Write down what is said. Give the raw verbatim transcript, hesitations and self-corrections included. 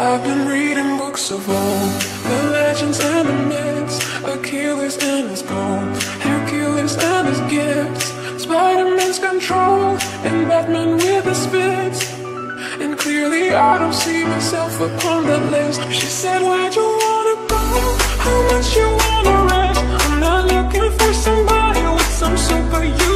I've been reading books of old, the legends and the myths, Achilles and his gold, Hercules and his gifts, Spider-Man's control, and Batman with his fists. And clearly I don't see myself upon that list. She said, where'd you wanna go? How much you wanna rest? I'm not looking for somebody with some superhuman